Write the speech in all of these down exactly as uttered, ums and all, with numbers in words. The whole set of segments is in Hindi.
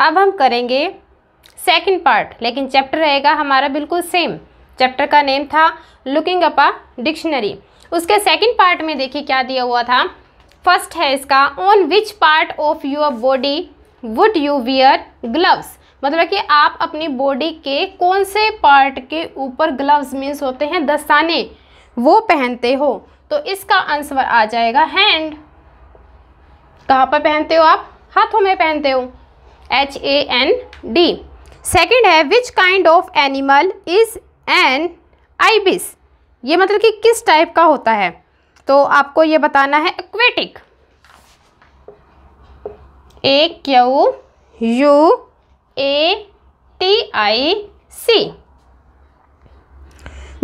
अब हम करेंगे सेकंड पार्ट, लेकिन चैप्टर रहेगा हमारा बिल्कुल सेम। चैप्टर का नेम था लुकिंग अप अ डिक्शनरी। उसके सेकंड पार्ट में देखिए क्या दिया हुआ था। फर्स्ट है इसका, on which part of your body would you wear gloves, मतलब कि आप अपनी बॉडी के कौन से पार्ट के ऊपर ग्लव्स मीन्स होते हैं दस्ताने वो पहनते हो। तो इसका आंसर आ जाएगा हैंड। कहाँ पर पहनते हो आप? हाथों में पहनते हो, H A N D. Second है which kind of animal is an ibis, ये मतलब कि किस टाइप का होता है? तो आपको ये बताना है aquatic, A Q U A T I C,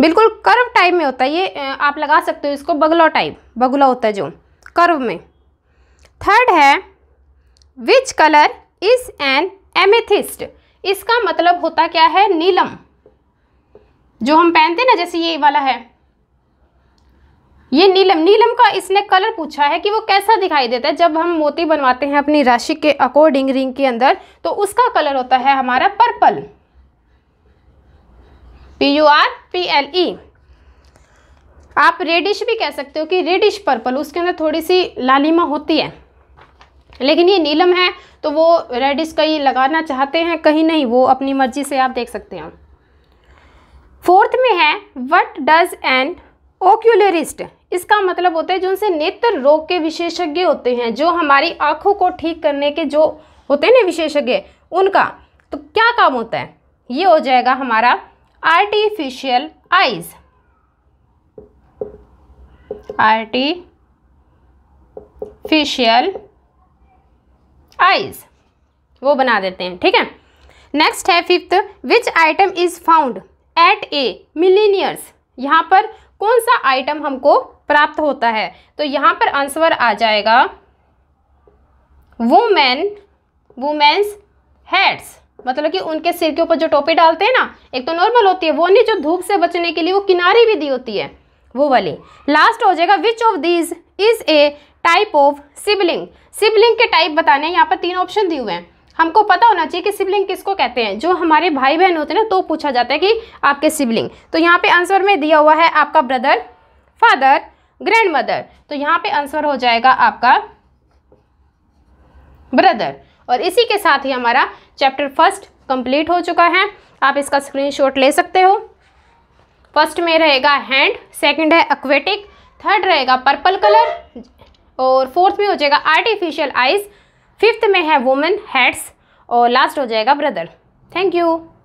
बिल्कुल कर्व टाइप में होता है ये। आप लगा सकते हो इसको बगुला टाइप, बगुला होता है जो कर्व में। थर्ड है which colour is an amethyst, इसका मतलब होता क्या है? नीलम, जो हम पहनते ना, जैसे ये वाला है ये नीलम। नीलम का इसने कलर पूछा है कि वो कैसा दिखाई देता है जब हम मोती बनवाते हैं अपनी राशि के अकॉर्डिंग रिंग के अंदर, तो उसका कलर होता है हमारा purple, P U R P L E. आप रेडिश भी कह सकते हो कि रेडिश पर्पल, उसके अंदर थोड़ी सी लालिमा होती है, लेकिन ये नीलम है तो वो रेडिश कहीं लगाना चाहते हैं कहीं नहीं, वो अपनी मर्जी से आप देख सकते हैं। फोर्थ में है व्हाट डज एन ओक्यूलरिस्ट, इसका मतलब होता है जो उनसे नेत्र रोग के विशेषज्ञ होते हैं, जो हमारी आँखों को ठीक करने के जो होते हैं ना विशेषज्ञ, उनका तो क्या काम होता है? ये हो जाएगा हमारा आर्टिफिशियल आइज, आर्टिफिशियल आइज वो बना देते हैं, ठीक है। नेक्स्ट है fifth, which item is found at a millionaires, यहाँ पर कौन सा आइटम हमको प्राप्त होता है? तो यहाँ पर आंसर आ जाएगा वुमेन, वुमेन्स हेड्स, मतलब कि उनके सिर के ऊपर जो टोपी डालते हैं ना, एक तो नॉर्मल होती है वो नहीं, जो धूप से बचने के लिए वो किनारी भी दी होती है वो वाली। लास्ट हो जाएगा which of these is a type of sibling, sibling के टाइप बताने हैं। यहाँ पर तीन ऑप्शन दिए हुए हैं, हमको पता होना चाहिए कि सिबलिंग किसको कहते हैं, जो हमारे भाई बहन होते हैं ना तो पूछा जाता है कि आपके सिबलिंग। तो यहाँ पे आंसर में दिया हुआ है आपका ब्रदर, फादर, ग्रैंड मदर, तो यहाँ पे आंसर हो जाएगा आपका ब्रदर। और इसी के साथ ही हमारा चैप्टर फर्स्ट कंप्लीट हो चुका है। आप इसका स्क्रीनशॉट ले सकते हो। फर्स्ट में रहेगा हैंड, सेकंड है एक्वेटिक, थर्ड रहेगा पर्पल कलर, और फोर्थ में हो जाएगा आर्टिफिशियल आइज, फिफ्थ में है वुमेन हेड्स, और लास्ट हो जाएगा ब्रदर। Thank you.